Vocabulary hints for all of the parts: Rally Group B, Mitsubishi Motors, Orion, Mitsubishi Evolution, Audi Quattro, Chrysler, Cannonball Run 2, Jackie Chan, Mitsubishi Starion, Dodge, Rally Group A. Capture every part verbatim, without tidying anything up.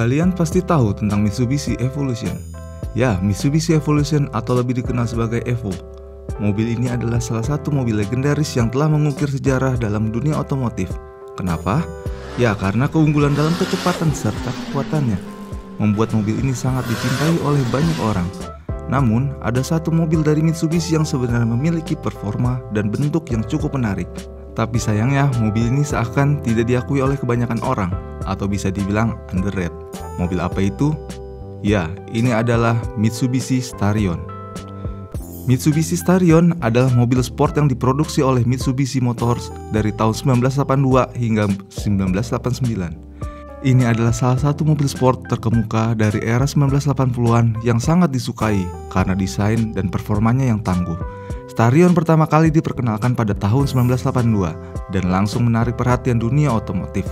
Kalian pasti tahu tentang Mitsubishi Evolution. Ya, Mitsubishi Evolution atau lebih dikenal sebagai Evo. Mobil ini adalah salah satu mobil legendaris yang telah mengukir sejarah dalam dunia otomotif. Kenapa? Ya, karena keunggulan dalam kecepatan serta kekuatannya membuat mobil ini sangat dicintai oleh banyak orang. Namun, ada satu mobil dari Mitsubishi yang sebenarnya memiliki performa dan bentuk yang cukup menarik. Tapi sayangnya, mobil ini seakan tidak diakui oleh kebanyakan orang, atau bisa dibilang underrated. Mobil apa itu? Ya, ini adalah Mitsubishi Starion. Mitsubishi Starion adalah mobil sport yang diproduksi oleh Mitsubishi Motors dari tahun seribu sembilan ratus delapan puluh dua hingga seribu sembilan ratus delapan puluh sembilan. Ini adalah salah satu mobil sport terkemuka dari era seribu sembilan ratus delapan puluhan yang sangat disukai karena desain dan performanya yang tangguh. Starion pertama kali diperkenalkan pada tahun seribu sembilan ratus delapan puluh dua dan langsung menarik perhatian dunia otomotif.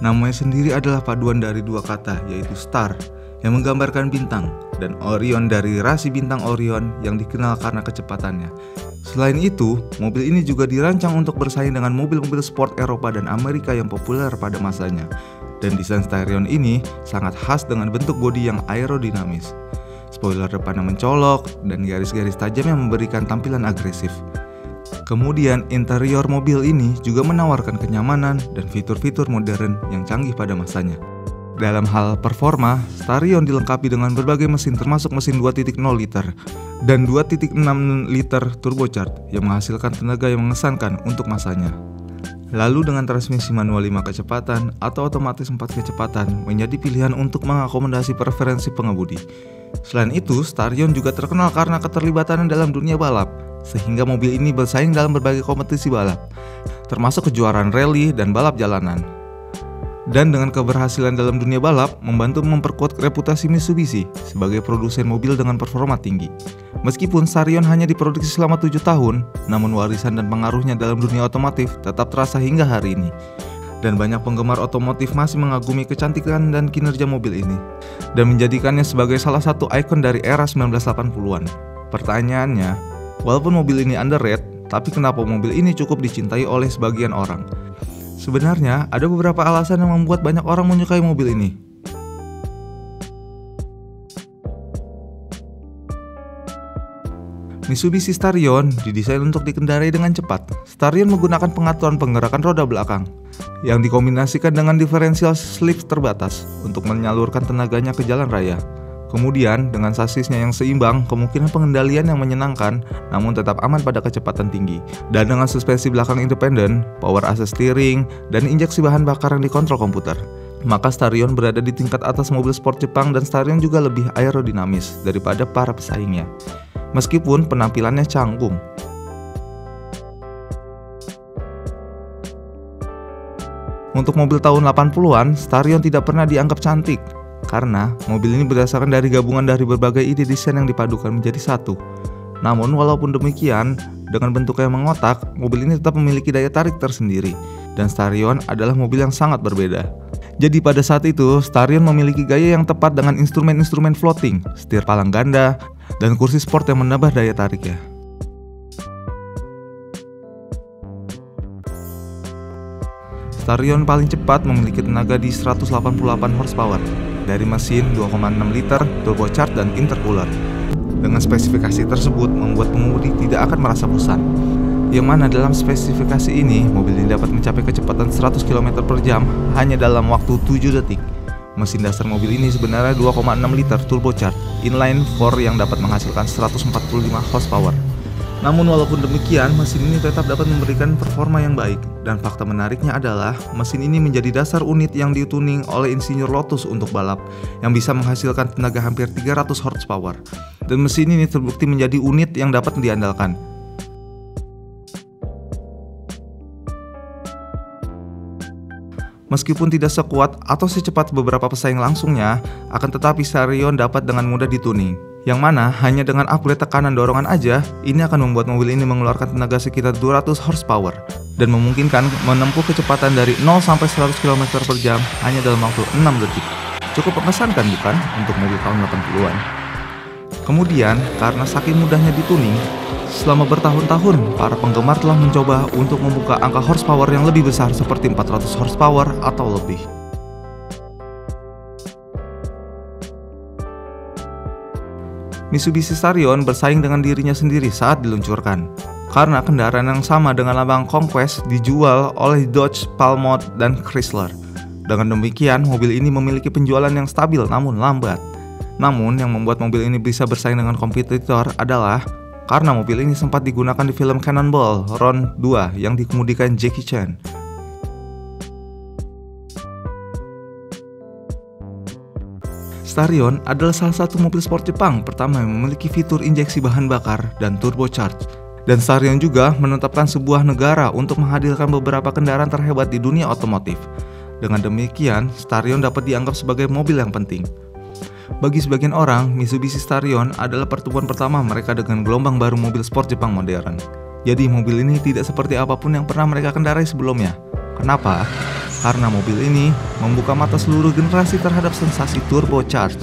Namanya sendiri adalah paduan dari dua kata, yaitu star yang menggambarkan bintang dan Orion dari rasi bintang Orion yang dikenal karena kecepatannya. Selain itu, mobil ini juga dirancang untuk bersaing dengan mobil-mobil sport Eropa dan Amerika yang populer pada masanya. Dan desain Starion ini sangat khas dengan bentuk bodi yang aerodinamis. Spoiler depannya mencolok dan garis-garis tajam yang memberikan tampilan agresif. Kemudian interior mobil ini juga menawarkan kenyamanan dan fitur-fitur modern yang canggih pada masanya. Dalam hal performa, Starion dilengkapi dengan berbagai mesin termasuk mesin dua titik nol liter dan dua titik enam liter turbocharged yang menghasilkan tenaga yang mengesankan untuk masanya. Lalu dengan transmisi manual lima kecepatan atau otomatis empat kecepatan menjadi pilihan untuk mengakomodasi preferensi pengemudi. Selain itu, Starion juga terkenal karena keterlibatannya dalam dunia balap, sehingga mobil ini bersaing dalam berbagai kompetisi balap, termasuk kejuaraan rally dan balap jalanan. Dan dengan keberhasilan dalam dunia balap, membantu memperkuat reputasi Mitsubishi sebagai produsen mobil dengan performa tinggi. Meskipun Starion hanya diproduksi selama tujuh tahun, namun warisan dan pengaruhnya dalam dunia otomotif tetap terasa hingga hari ini. Dan banyak penggemar otomotif masih mengagumi kecantikan dan kinerja mobil ini, dan menjadikannya sebagai salah satu ikon dari era seribu sembilan ratus delapan puluhan. Pertanyaannya, walaupun mobil ini underrated, tapi kenapa mobil ini cukup dicintai oleh sebagian orang? Sebenarnya, ada beberapa alasan yang membuat banyak orang menyukai mobil ini. Mitsubishi Starion didesain untuk dikendarai dengan cepat. Starion menggunakan pengaturan penggerakan roda belakang yang dikombinasikan dengan diferensial slip terbatas untuk menyalurkan tenaganya ke jalan raya. Kemudian, dengan sasisnya yang seimbang, kemungkinan pengendalian yang menyenangkan namun tetap aman pada kecepatan tinggi. Dan dengan suspensi belakang independen, power access steering, dan injeksi bahan bakar yang dikontrol komputer, maka Starion berada di tingkat atas mobil sport Jepang dan Starion juga lebih aerodinamis daripada para pesaingnya. Meskipun penampilannya canggung. Untuk mobil tahun delapan puluhan, Starion tidak pernah dianggap cantik karena mobil ini berdasarkan dari gabungan dari berbagai ide desain yang dipadukan menjadi satu. Namun walaupun demikian, dengan bentuknya yang mengotak, mobil ini tetap memiliki daya tarik tersendiri dan Starion adalah mobil yang sangat berbeda. Jadi pada saat itu, Starion memiliki gaya yang tepat dengan instrumen-instrumen floating, setir palang ganda, dan kursi sport yang menambah daya tariknya. Starion paling cepat memiliki tenaga di seratus delapan puluh delapan horsepower dari mesin dua koma enam liter turbocharged dan intercooler. Dengan spesifikasi tersebut membuat pengemudi tidak akan merasa bosan. Yang mana dalam spesifikasi ini mobil ini dapat mencapai kecepatan seratus kilometer per jam hanya dalam waktu tujuh detik. Mesin dasar mobil ini sebenarnya dua koma enam liter turbocharged inline four yang dapat menghasilkan seratus empat puluh lima horsepower. Namun walaupun demikian, mesin ini tetap dapat memberikan performa yang baik. Dan fakta menariknya adalah, mesin ini menjadi dasar unit yang dituning oleh insinyur Lotus untuk balap, yang bisa menghasilkan tenaga hampir tiga ratus horsepower. Dan mesin ini terbukti menjadi unit yang dapat diandalkan. Meskipun tidak sekuat atau secepat beberapa pesaing langsungnya, akan tetapi Starion dapat dengan mudah dituning. Yang mana hanya dengan upgrade tekanan dorongan aja, ini akan membuat mobil ini mengeluarkan tenaga sekitar dua ratus horsepower dan memungkinkan menempuh kecepatan dari nol sampai seratus kilometer per jam hanya dalam waktu enam detik. Cukup mengesankan bukan untuk mobil tahun delapan puluhan? Kemudian, karena saking mudahnya dituning, selama bertahun-tahun, para penggemar telah mencoba untuk membuka angka horsepower yang lebih besar seperti empat ratus horsepower atau lebih. Mitsubishi Starion bersaing dengan dirinya sendiri saat diluncurkan, karena kendaraan yang sama dengan lambang Conquest dijual oleh Dodge, Palmot, dan Chrysler. Dengan demikian, mobil ini memiliki penjualan yang stabil namun lambat. Namun, yang membuat mobil ini bisa bersaing dengan kompetitor adalah karena mobil ini sempat digunakan di film Cannonball Run dua yang dikemudikan Jackie Chan. Starion adalah salah satu mobil sport Jepang pertama yang memiliki fitur injeksi bahan bakar dan turbocharge. Dan Starion juga menetapkan sebuah negara untuk menghadirkan beberapa kendaraan terhebat di dunia otomotif. Dengan demikian, Starion dapat dianggap sebagai mobil yang penting. Bagi sebagian orang, Mitsubishi Starion adalah pertemuan pertama mereka dengan gelombang baru mobil sport Jepang modern. Jadi mobil ini tidak seperti apapun yang pernah mereka kendarai sebelumnya. Kenapa? Karena mobil ini membuka mata seluruh generasi terhadap sensasi turbocharge.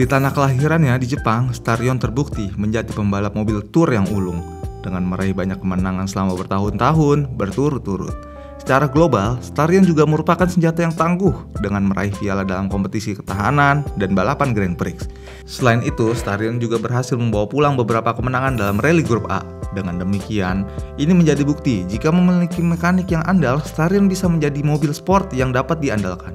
Di tanah kelahirannya di Jepang, Starion terbukti menjadi pembalap mobil tur yang ulung dengan meraih banyak kemenangan selama bertahun-tahun berturut-turut. Secara global, Starion juga merupakan senjata yang tangguh dengan meraih piala dalam kompetisi ketahanan dan balapan Grand Prix. Selain itu, Starion juga berhasil membawa pulang beberapa kemenangan dalam Rally Group A. Dengan demikian, ini menjadi bukti jika memiliki mekanik yang andal, Starion bisa menjadi mobil sport yang dapat diandalkan.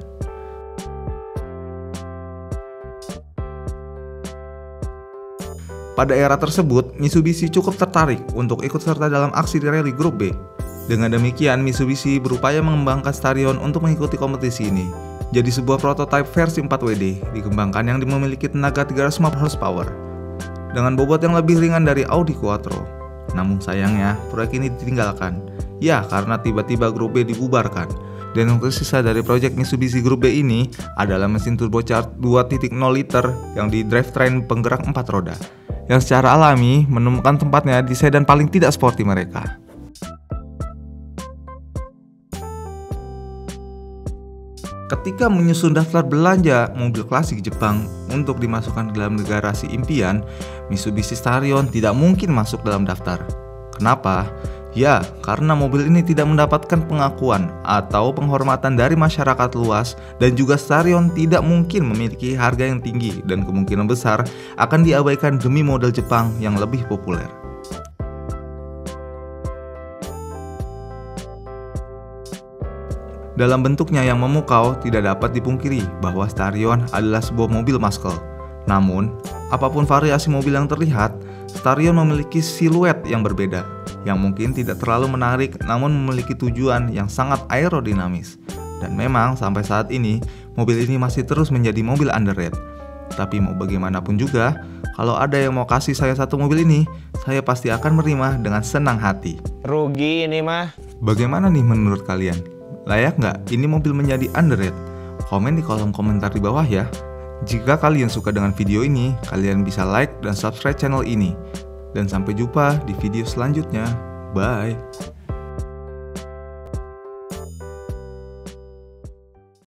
Pada era tersebut, Mitsubishi cukup tertarik untuk ikut serta dalam aksi di Rally Group B. Dengan demikian, Mitsubishi berupaya mengembangkan Starion untuk mengikuti kompetisi ini. Jadi sebuah prototipe versi empat W D dikembangkan yang memiliki tenaga tiga ratus lima puluh horsepower dengan bobot yang lebih ringan dari Audi Quattro. Namun sayangnya, proyek ini ditinggalkan. Ya, karena tiba-tiba Group B dibubarkan. Dan yang tersisa dari proyek Mitsubishi Group B ini adalah mesin turbocharged dua koma nol liter yang di drivetrain penggerak empat roda, yang secara alami menemukan tempatnya di sedan paling tidak sporty mereka. Ketika menyusun daftar belanja mobil klasik Jepang untuk dimasukkan dalam garasi impian, Mitsubishi Starion tidak mungkin masuk dalam daftar. Kenapa? Ya, karena mobil ini tidak mendapatkan pengakuan atau penghormatan dari masyarakat luas, dan juga Starion tidak mungkin memiliki harga yang tinggi dan kemungkinan besar akan diabaikan demi model Jepang yang lebih populer. Dalam bentuknya yang memukau, tidak dapat dipungkiri bahwa Starion adalah sebuah mobil muscle. Namun, apapun variasi mobil yang terlihat, Starion memiliki siluet yang berbeda, yang mungkin tidak terlalu menarik namun memiliki tujuan yang sangat aerodinamis. Dan memang sampai saat ini, mobil ini masih terus menjadi mobil underrated. Tapi mau bagaimanapun juga, kalau ada yang mau kasih saya satu mobil ini, saya pasti akan menerima dengan senang hati. Rugi ini mah. Bagaimana nih menurut kalian? Layak nggak ini mobil menjadi underrated? Komen di kolom komentar di bawah ya. Jika kalian suka dengan video ini, kalian bisa like dan subscribe channel ini. Dan sampai jumpa di video selanjutnya. Bye!